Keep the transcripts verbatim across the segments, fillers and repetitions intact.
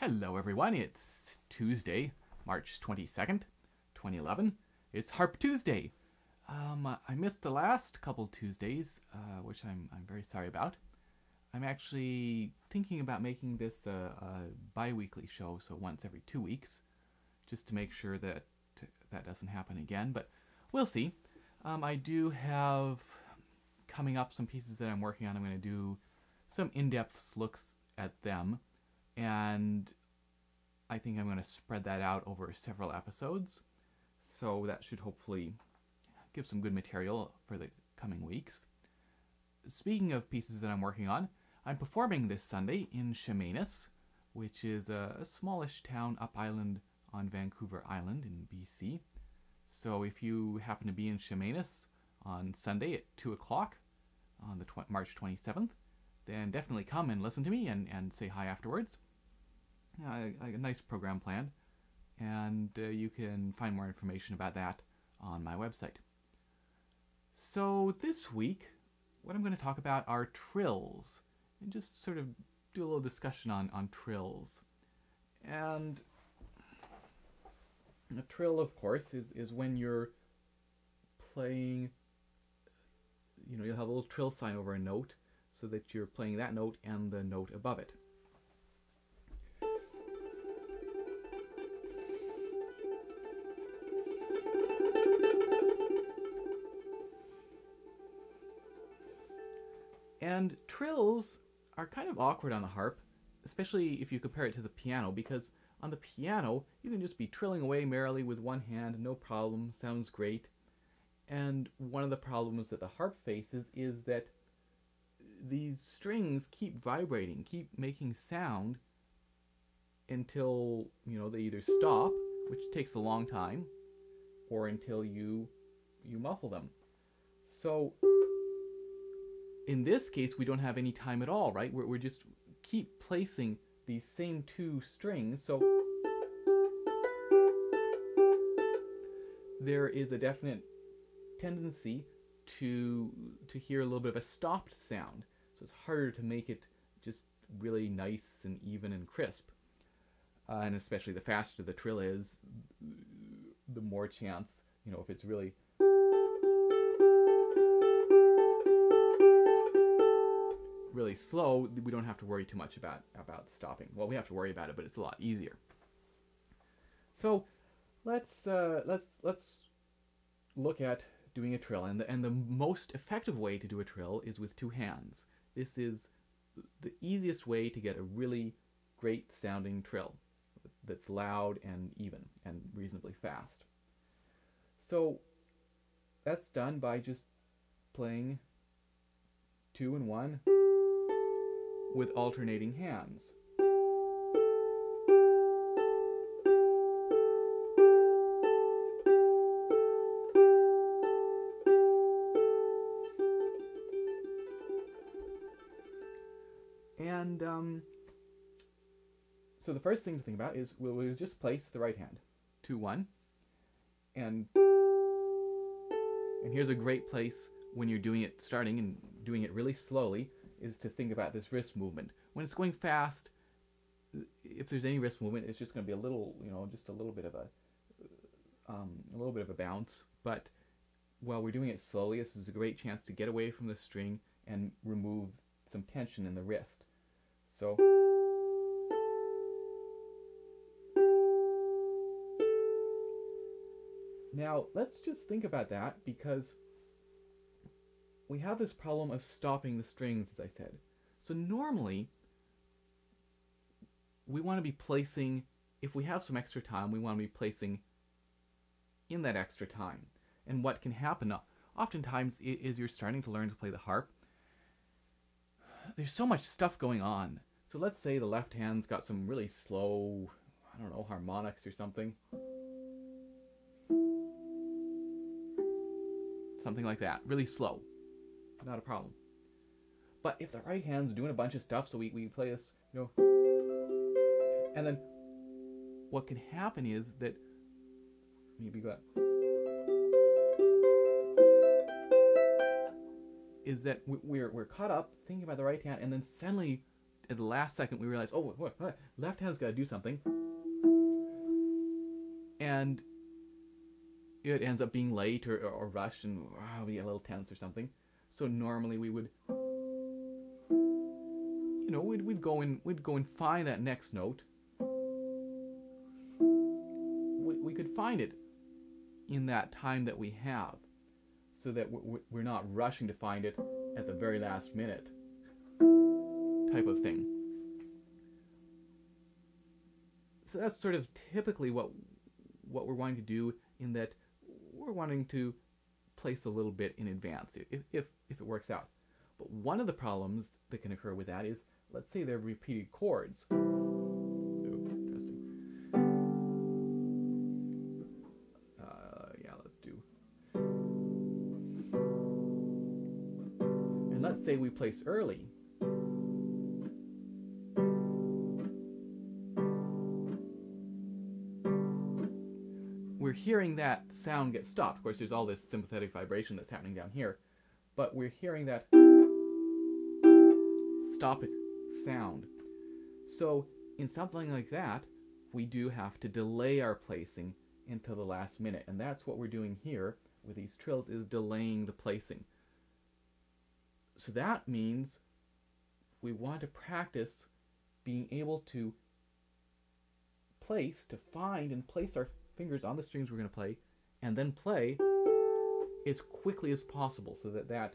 Hello everyone, it's Tuesday, March twenty-second, twenty eleven. It's Harp Tuesday. Um, I missed the last couple Tuesdays, uh, which I'm, I'm very sorry about. I'm actually thinking about making this a, a bi-weekly show, so once every two weeks, just to make sure that that doesn't happen again, but we'll see. Um, I do have coming up some pieces that I'm working on. I'm going to do some in-depth looks at them. And I think I'm going to spread that out over several episodes, so that should hopefully give some good material for the coming weeks. Speaking of pieces that I'm working on, I'm performing this Sunday in Chemainus, which is a, a smallish town up island on Vancouver Island in B C. So if you happen to be in Chemainus on Sunday at two o'clock on the March twenty-seventh, then definitely come and listen to me and, and say hi afterwards. Uh, a, a nice program planned, and uh, you can find more information about that on my website. So this week, what I'm going to talk about are trills, and just sort of do a little discussion on, on trills. And a trill, of course, is, is when you're playing, you know, you'll have a little trill sign over a note, so that you're playing that note and the note above it. And trills are kind of awkward on the harp, especially if you compare it to the piano, because on the piano you can just be trilling away merrily with one hand, no problem, sounds great. And one of the problems that the harp faces is that these strings keep vibrating, keep making sound until, you know, they either stop, which takes a long time, or until you you muffle them. So in this case, we don't have any time at all, right? We're, we're just keep placing these same two strings, so there is a definite tendency to to hear a little bit of a stopped sound, so it's harder to make it just really nice and even and crisp. Uh, and especially the faster the trill is, the more chance, you know, if it's really really slow, we don't have to worry too much about about stopping. Well, we have to worry about it, but it's a lot easier. So let's uh, let's let's look at doing a trill, and the, and the most effective way to do a trill is with two hands. This is the easiest way to get a really great sounding trill that's loud and even and reasonably fast. So that's done by just playing two and one with alternating hands. And um, so the first thing to think about is we'll, we'll just place the right hand, two one, and and here's a great place when you're doing it starting and doing it really slowly is to think about this wrist movement. When it's going fast, if there's any wrist movement, it's just going to be a little, you know, just a little bit of a um, a little bit of a bounce. But while we're doing it slowly, this is a great chance to get away from the string and remove some tension in the wrist. So, now let's just think about that, because we have this problem of stopping the strings, as I said. So normally, we want to be placing, if we have some extra time, we want to be placing in that extra time. And what can happen oftentimes is you're starting to learn to play the harp. There's so much stuff going on. So let's say the left hand's got some really slow, I don't know, harmonics or something. Something like that, really slow, not a problem. But if the right hand's doing a bunch of stuff, so we, we play this, you know, and then what can happen is that maybe got, is that we're, we're caught up thinking about the right hand, and then suddenly at the last second we realized, oh, what, what, what, left hand's got to do something, and it ends up being late or, or, or rushed, and oh, we get a little tense or something. So normally we would, you know, we'd we'd go and we'd go and find that next note. We, we could find it in that time that we have, so that we're, we're not rushing to find it at the very last minute type of thing. So that's sort of typically what what we're wanting to do, in that we're wanting to place a little bit in advance if, if, if it works out. But one of the problems that can occur with that is, let's say they're repeated chords. Oh, interesting. Uh, yeah, let's do. And let's say we place early. We're hearing that sound get stopped. Of course, there's all this sympathetic vibration that's happening down here, but we're hearing that stop it sound. So in something like that, we do have to delay our placing until the last minute, and that's what we're doing here with these trills, is delaying the placing. So that means we want to practice being able to place, to find and place our fingers on the strings we're going to play, and then play as quickly as possible, so that that,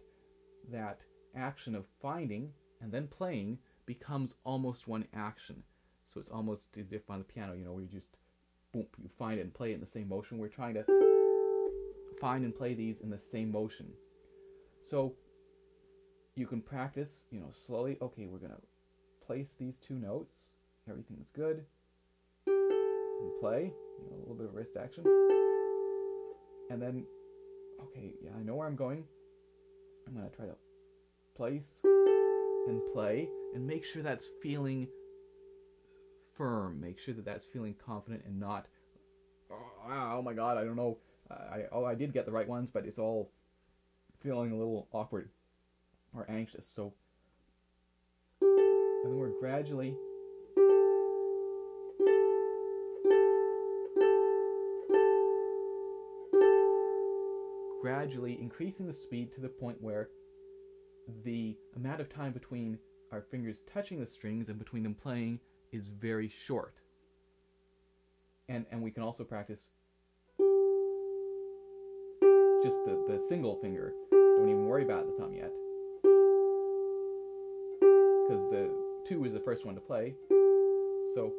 that action of finding and then playing becomes almost one action. So it's almost as if on the piano, you know, where you just, boom, you find it and play it in the same motion. We're trying to find and play these in the same motion. So you can practice, you know, slowly. Okay, we're going to place these two notes. Everything is good. And play, you know, a little bit of wrist action. And then, okay, yeah, I know where I'm going. I'm going to try to place and play, and make sure that's feeling firm. Make sure that that's feeling confident and not, oh, oh my god, I don't know, I, oh, I did get the right ones, but it's all feeling a little awkward or anxious. So, and then we're gradually gradually increasing the speed to the point where the amount of time between our fingers touching the strings and between them playing is very short. And and we can also practice just the, the single finger. Don't even worry about the thumb yet, because the two is the first one to play. So,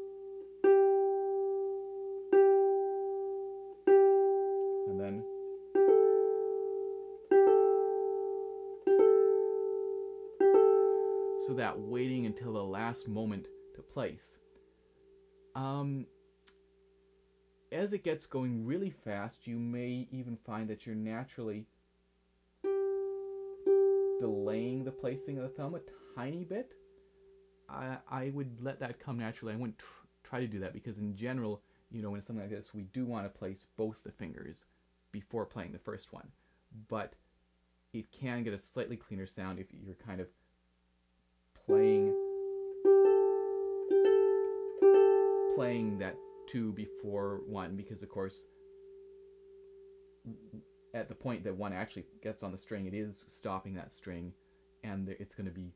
and then so that waiting until the last moment to place. Um, as it gets going really fast, you may even find that you're naturally delaying the placing of the thumb a tiny bit. I, I would let that come naturally. I wouldn't tr try to do that, because in general, you know, in something like this, we do want to place both the fingers before playing the first one. But it can get a slightly cleaner sound if you're kind of playing playing that two before one, because of course at the point that one actually gets on the string, it is stopping that string, and it's going to be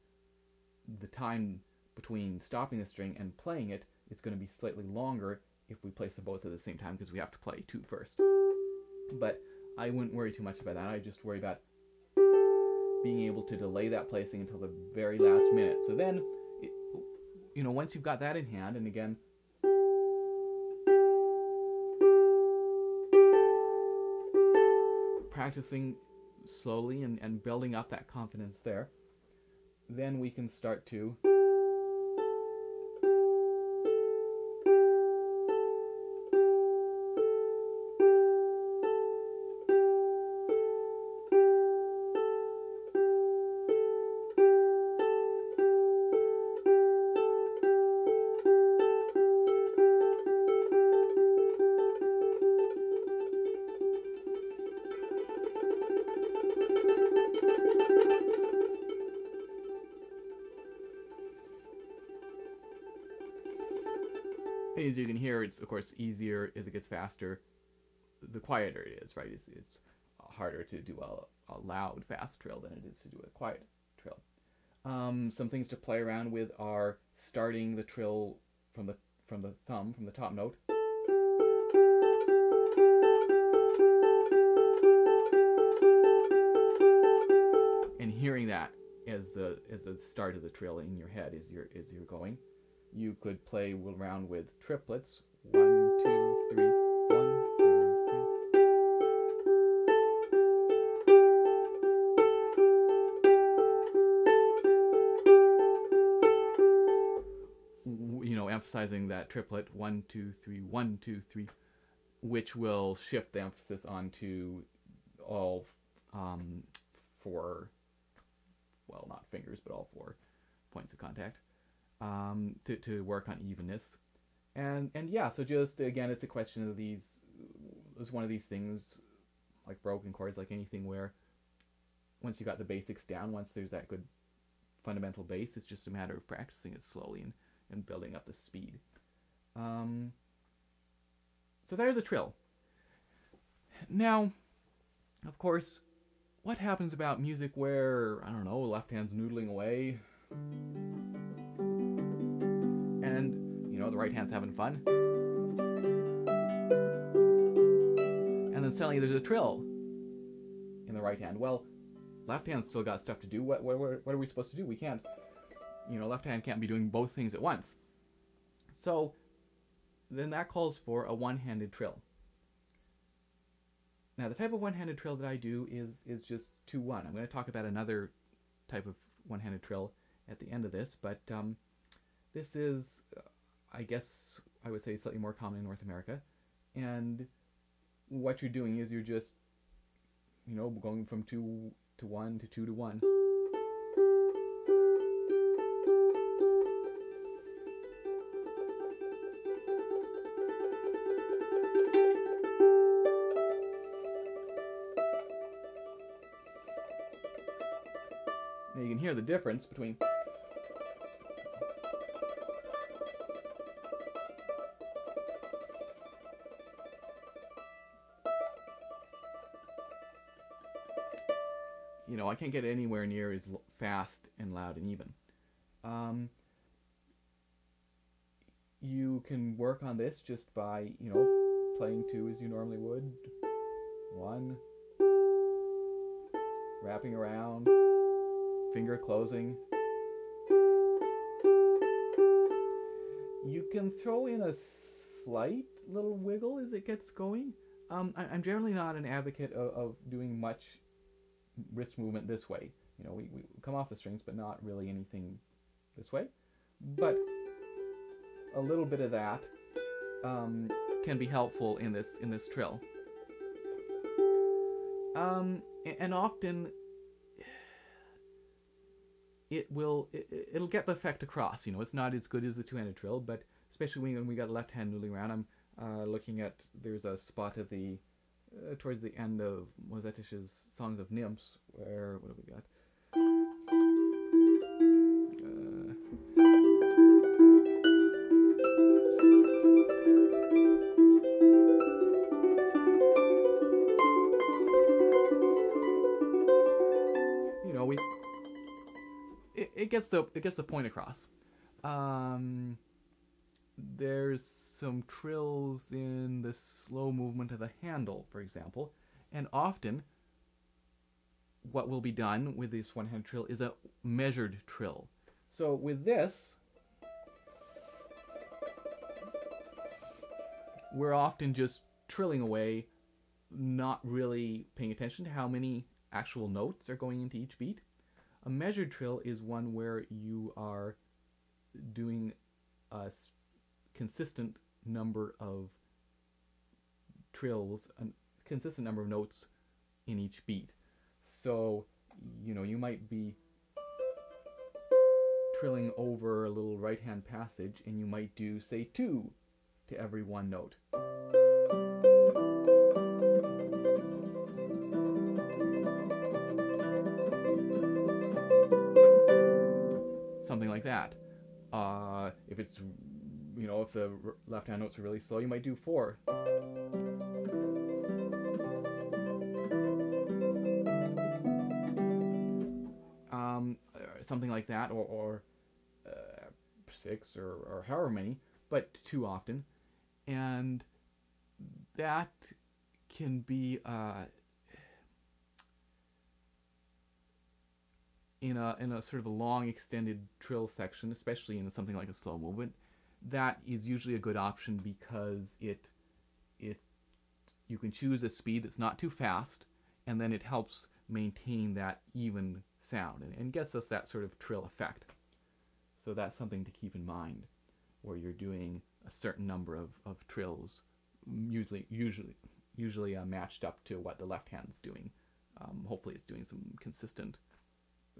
the time between stopping the string and playing it, it's going to be slightly longer if we place them both at the same time, because we have to play two first. But I wouldn't worry too much about that. I just worry about being able to delay that placing until the very last minute. So then, it, you know, once you've got that in hand, and again, practicing slowly and, and building up that confidence there, then we can start to as you can hear, it's of course easier as it gets faster, the quieter it is, right? It's, it's harder to do a, a loud, fast trill than it is to do a quiet trill. Um, some things to play around with are starting the trill from the from the thumb, from the top note. And hearing that as the as the start of the trill in your head as you're as you're going. You could play around with triplets. One, two, three, one, two, three. You know, emphasizing that triplet, one, two, three, one, two, three, which will shift the emphasis onto all um, four, well, not fingers, but all four points of contact. Um, to, to work on evenness. And and yeah, so just again, it's a question of these, it's one of these things like broken chords, like anything where once you got the basics down, once there's that good fundamental bass, it's just a matter of practicing it slowly and, and building up the speed. Um, so there's a trill. Now, of course, what happens about music where, I don't know, left hand's noodling away? And, you know, the right hand's having fun. And then suddenly there's a trill in the right hand. Well, left hand's still got stuff to do. What, what, what are we supposed to do? We can't, you know, left hand can't be doing both things at once. So then that calls for a one-handed trill. Now, the type of one-handed trill that I do is, is just two one. I'm going to talk about another type of one-handed trill at the end of this, but... Um, This is, uh, I guess, I would say slightly more common in North America. And what you're doing is you're just, you know, going from two to one to two to one. Now you can hear the difference between... You know, I can't get anywhere near as fast and loud and even. Um, you can work on this just by, you know, playing two as you normally would. One. Wrapping around. Finger closing. You can throw in a slight little wiggle as it gets going. Um, I, I'm generally not an advocate of, of doing much wrist movement this way. You know, we, we come off the strings, but not really anything this way. But a little bit of that um, can be helpful in this in this trill. Um, and often it will it, it'll get the effect across. You know, it's not as good as the two-handed trill, but especially when we got left hand noodling around. I'm uh, looking at there's a spot of the. Uh, towards the end of Mazzatich's Songs of Nymphs, where, what have we got? Uh, you know, we, it, it gets the, it gets the point across. Um, there's some trills in the slow movement of the Handel, for example, and often what will be done with this one-handed trill is a measured trill. So with this, we're often just trilling away, not really paying attention to how many actual notes are going into each beat. A measured trill is one where you are doing a consistent number of trills, a consistent number of notes in each beat. So, you know, you might be trilling over a little right hand passage and you might do, say, two to every one note. Something like that. Uh, if it's you know, if the left hand notes are really slow, you might do four. Um, something like that, or, or uh, six, or, or however many, but too often. And that can be uh, in a in a sort of a long extended trill section, especially in something like a slow movement. That is usually a good option because it it you can choose a speed that's not too fast, and then it helps maintain that even sound and, and gets us that sort of trill effect. So that's something to keep in mind, where you're doing a certain number of, of trills, usually usually usually uh, matched up to what the left hand's doing. Um, hopefully it's doing some consistent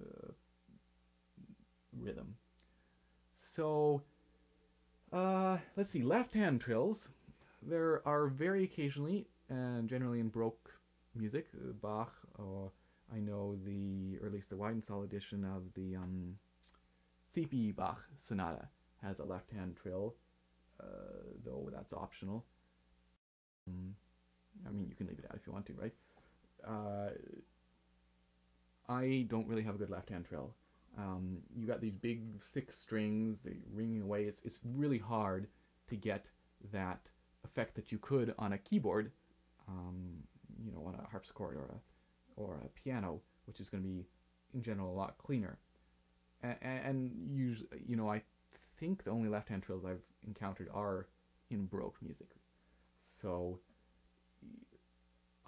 uh, rhythm. So uh, let's see, left hand trills. There are very occasionally, and generally in Baroque music, uh, Bach, or I know the, or at least the Widensal edition of the um, C P E Bach Sonata has a left hand trill, uh, though that's optional. Um, I mean, you can leave it out if you want to, right? Uh, I don't really have a good left hand trill. Um, you got these big six strings, they ringing away. It's, it's really hard to get that effect that you could on a keyboard, um, you know, on a harpsichord or a or a piano, which is going to be, in general, a lot cleaner. And, and usually, you know, I think the only left-hand trills I've encountered are in Baroque music. So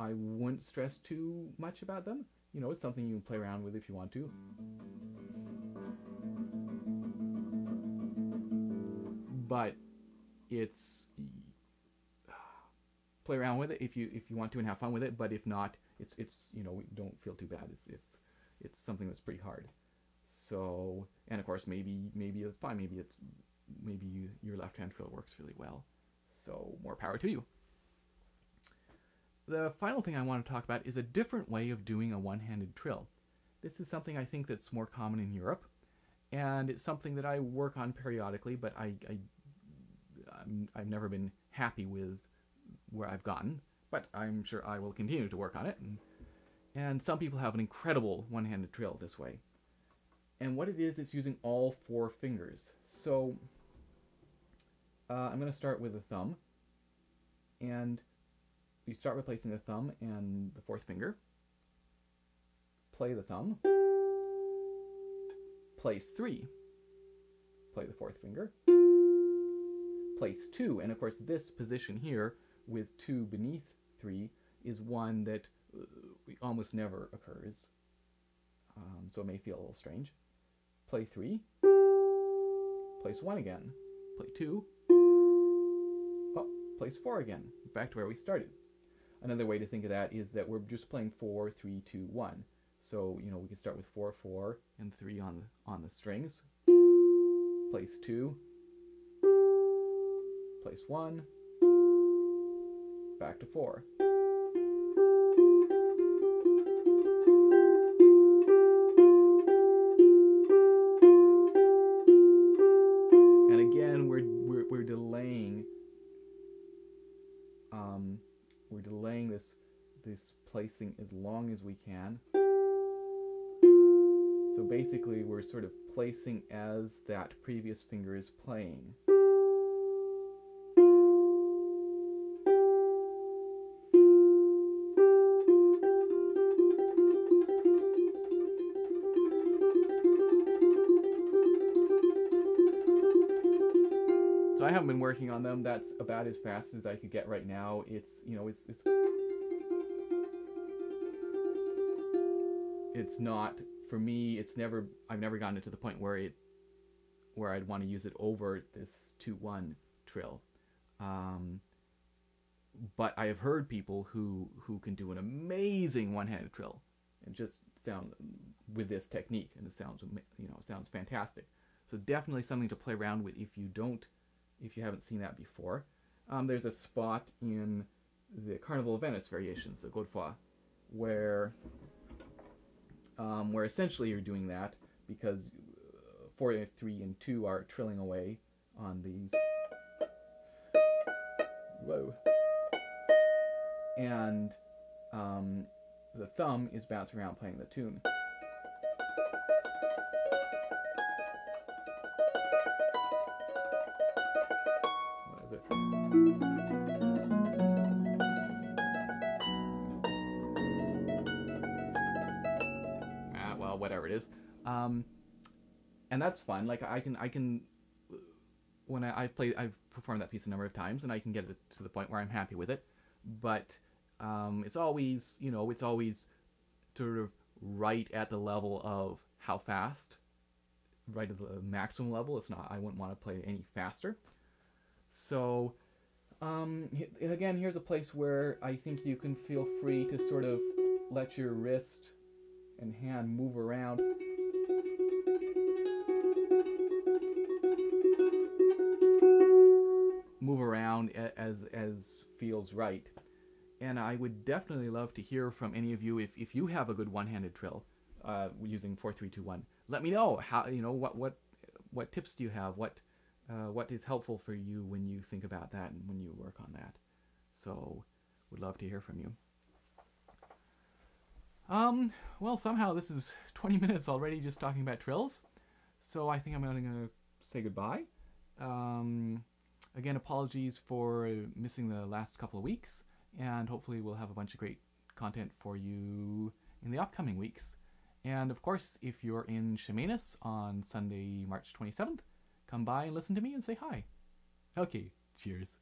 I wouldn't stress too much about them. You know, it's something you can play around with if you want to. But it's... play around with it if you if you want to and have fun with it, but if not, It's, it's you know, don't feel too bad. It's, it's, it's something that's pretty hard. So, and of course, maybe, maybe it's fine. Maybe it's, maybe you, your left-hand trill works really well. So, more power to you. The final thing I want to talk about is a different way of doing a one-handed trill. This is something I think that's more common in Europe, and it's something that I work on periodically, but I, I, I'm, I've never been happy with where I've gotten. But I'm sure I will continue to work on it. And, and some people have an incredible one-handed trill this way. And what it is, it's using all four fingers. So uh, I'm going to start with the thumb. And you start replacing the thumb and the fourth finger. Play the thumb. Place three. Play the fourth finger. Place two. And of course, this position here with two beneath three is one that uh, almost never occurs, um, so it may feel a little strange. Play three, place one again, play two, oh, place four again, back to where we started. Another way to think of that is that we're just playing four, three, two, one. So, you know, we can start with four, four, and three on the, on the strings. Place two, place one, back to four. And again, we're we're, we're delaying um, we're delaying this this placing as long as we can. So basically, we're sort of placing as that previous finger is playing. I haven't been working on them. That's about as fast as I could get right now. It's, you know, it's it's, it's not for me. It's never. I've never gotten it to the point where it, where I'd want to use it over this two one trill. Um, but I have heard people who who can do an amazing one-handed trill and just sound with this technique, and it sounds, you know, sounds fantastic. So definitely something to play around with if you don't. If you haven't seen that before. Um, there's a spot in the Carnival of Venice variations, the Godefroid, where um, where essentially you're doing that because four, three, and two are trilling away on these and um, the thumb is bouncing around playing the tune. What is it? Ah, well, whatever it is. Um, and that's fun. Like I can, I can. When I, I've played, I've performed that piece a number of times, and I can get it to the point where I'm happy with it. But um, it's always, you know, it's always sort of right at the level of how fast, right at the maximum level. It's not. I wouldn't want to play it any faster. So um, again, here's a place where I think you can feel free to sort of let your wrist and hand move around. move around as as feels right. And I would definitely love to hear from any of you if, if you have a good one-handed trill uh, using four three two one. Let me know how, you know, what what what tips do you have, what uh, what is helpful for you when you think about that and when you work on that. So would love to hear from you. Um well, somehow this is twenty minutes already just talking about trills, so I think I'm only gonna say goodbye. Um, Again, apologies for missing the last couple of weeks, and hopefully we'll have a bunch of great content for you in the upcoming weeks. And of course, if you're in Chemainus on Sunday, March twenty-seventh, come by and listen to me and say hi. Okay, cheers.